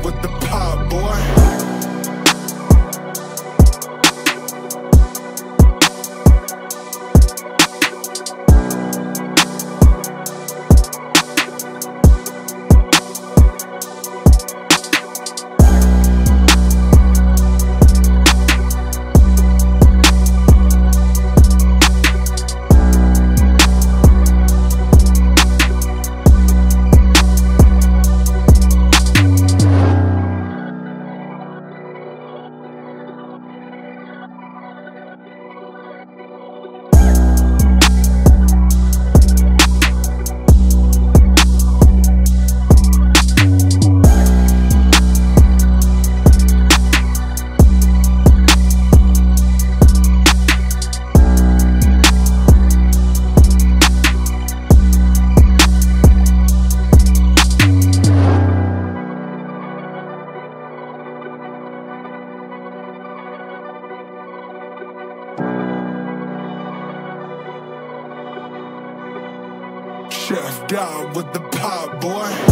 up with the pop, boy. Chef down with the pop, boy.